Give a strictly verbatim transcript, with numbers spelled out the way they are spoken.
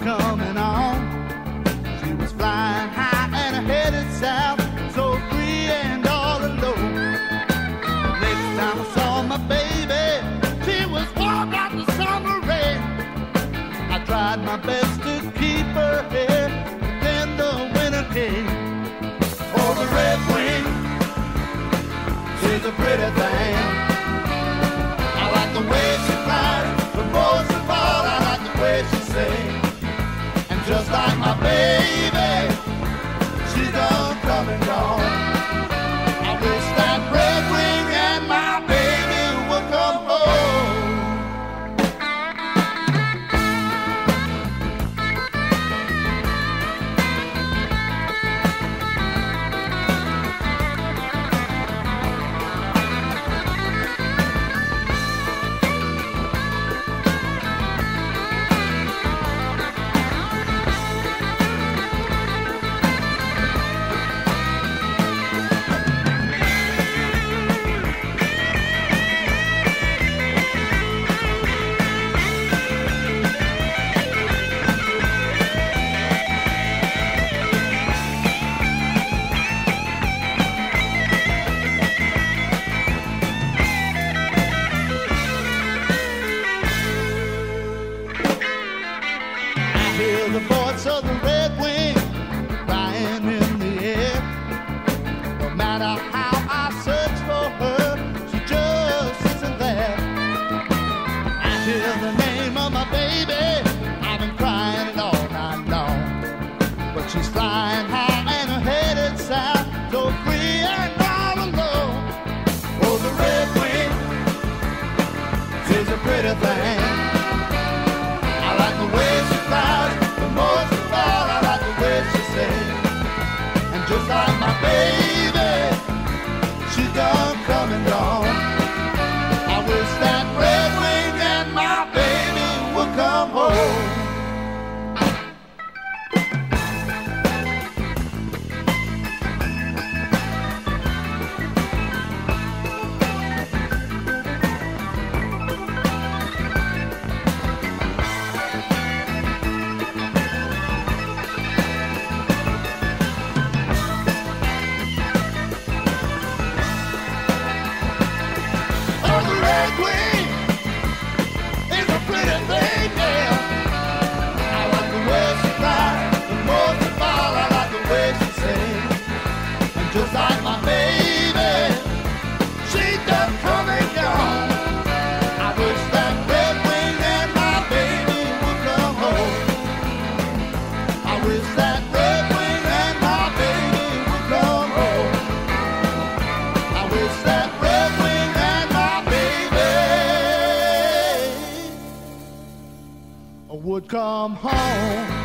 was coming on. She was flying high and headed south, so free and all alone. The next time I saw my baby, she was warm like the summer rain. I tried my best to keep her here, but then the winter came. Oh, the Redwing, she's a pretty thing. I like the way she flies, but most of all, I like the way she sings. And just like my baby, she don't come and go. I wish that Redwing and my baby would come home. The voice of the Redwing crying in the air. No matter how I search for her, she just isn't there. I hear the name of my baby, I've been crying it all night long. But she's flying high and her headed south, so free and all alone. Oh, the Redwing, she's a pretty thing. I like the way she flies. Most of all, I like the way she sings. And just like my baby, she don't come and go. I wish that Redwing and my baby would come home. Just like my baby, she don't come and go. I wish that Redwing and my baby would come home. I wish that Redwing and my baby would come home. I wish that Redwing and my baby would come home.